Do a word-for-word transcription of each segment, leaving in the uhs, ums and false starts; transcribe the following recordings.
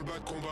Dans le bas de combat.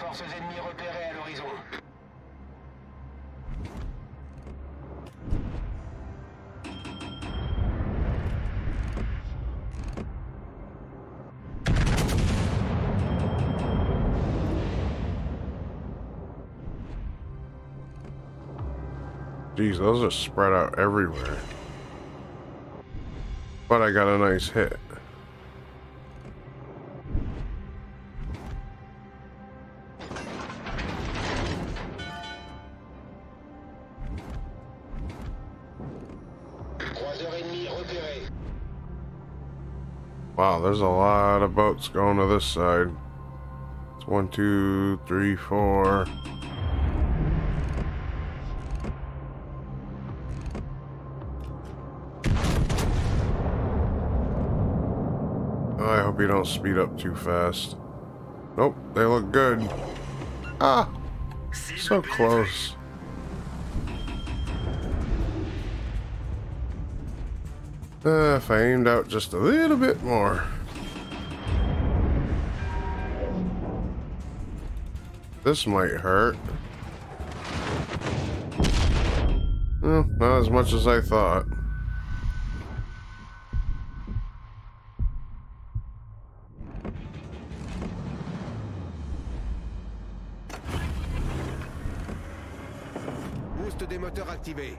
Forces ennemies repérées à l'horizon. Geez, those are spread out everywhere. But I got a nice hit. Wow, there's a lot of boats going to this side. It's one, two, three, four. I hope you don't speed up too fast. Nope, they look good. Ah, so close. Uh, if I aimed out just a little bit more. This might hurt. Well, not as much as I thought. Boost des moteurs activé.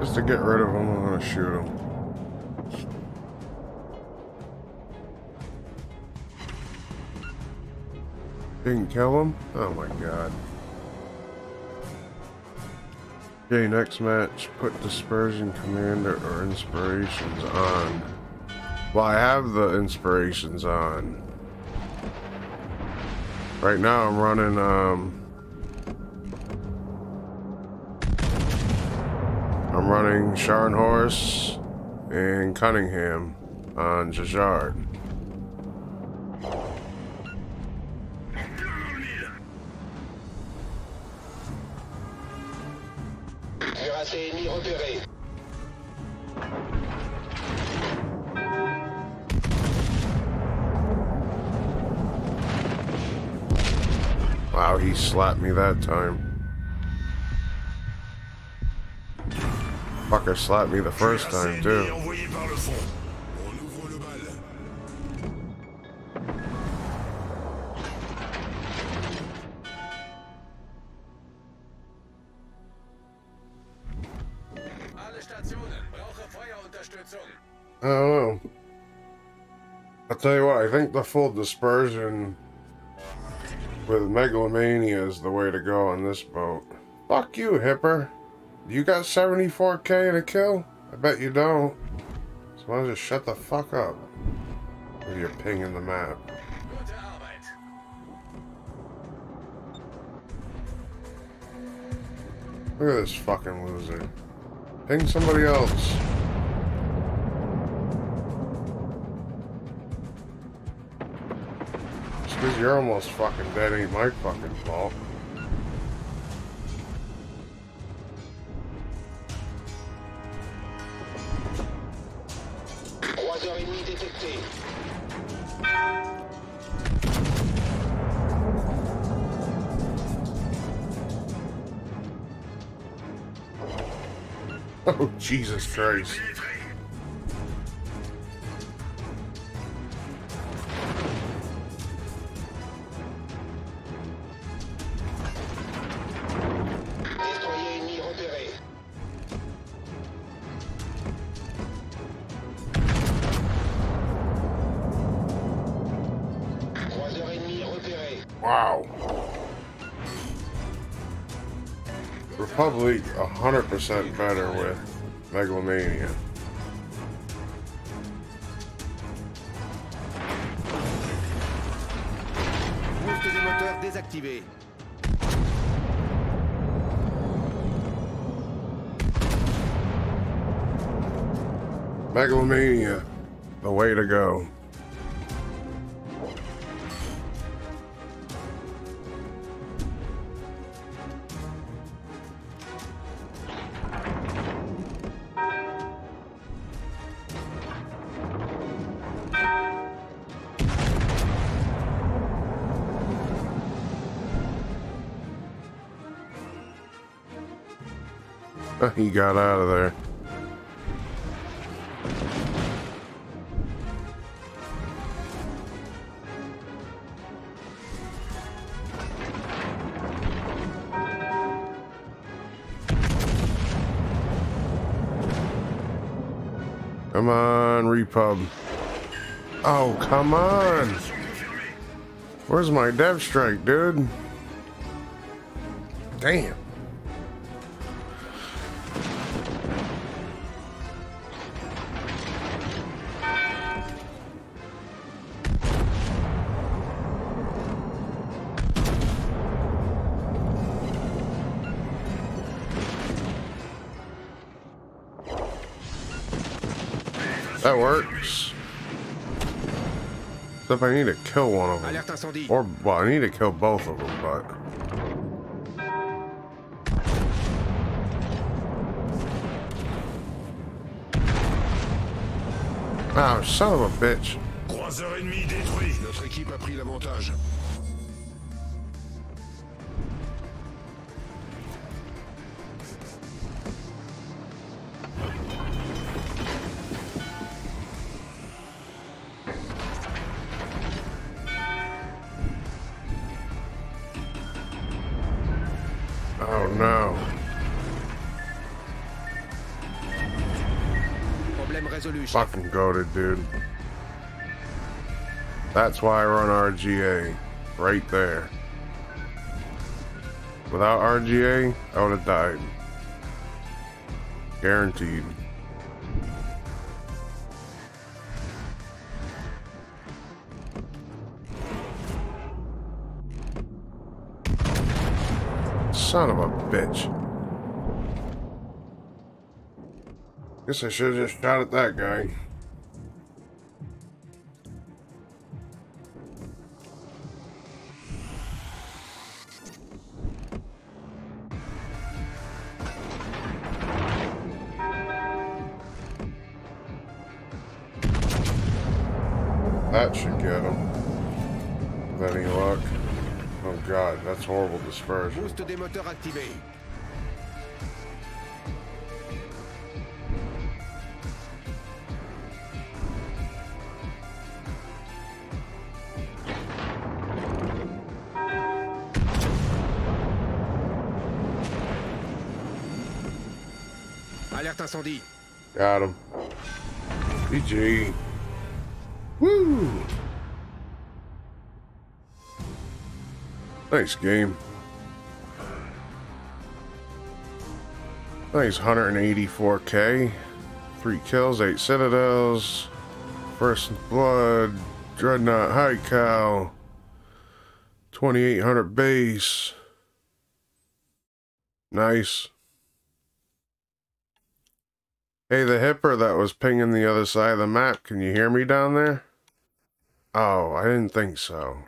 Just to get rid of him, I'm gonna shoot him. Didn't kill him? Oh my god. Okay, next match, put Dispersion Commander or Inspirations on. Well, I have the Inspirations on. Right now I'm running, um... I'm running Scharnhorst and Cunningham on Jajard. Wow, he slapped me that time. Fucker slapped me the first time, too. I don't know. I'll tell you what, I think the full dispersion with Megalomania is the way to go on this boat. Fuck you, Hipper. You got seventy-four K in a kill? I bet you don't. So why don't you shut the fuck up with your ping in the map. Look at this fucking loser. Ping somebody else. Just because you're almost fucking dead ain't my fucking fault. Oh, Jesus Christ. Wow. Republic one hundred percent better with Megalomania. Boost des moteurs désactivé. Megalomania, the way to go. He got out of there. Come on, Repub. Oh, come on. Where's my dev strike, dude? Damn. That works. Except I need to kill one of them. Or, well, I need to kill both of them, but... Oh, son of a bitch. Croiseur ennemi détruit. Notre équipe a pris l'avantage. Oh no. Fucking goated, dude. That's why I run R G A. Right there. Without R G A, I would have died. Guaranteed. Son of a bitch. Guess I should have just shot at that guy. That should get him. With any luck. Oh god, that's horrible dispersion. Boost des moteurs activé. Alerte incendie. Got him. G G. Woo! Nice game. Nice one hundred eighty-four K. Three kills, eight citadels. First blood. Dreadnought high cow. twenty-eight hundred base. Nice. Hey, the Hipper that was pinging the other side of the map. Can you hear me down there? Oh, I didn't think so.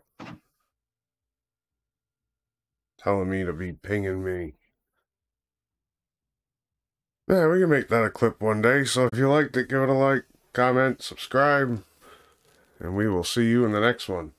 Telling me to be pinging me. Yeah, we can make that a clip one day. So if you liked it, give it a like, comment, subscribe, and we will see you in the next one.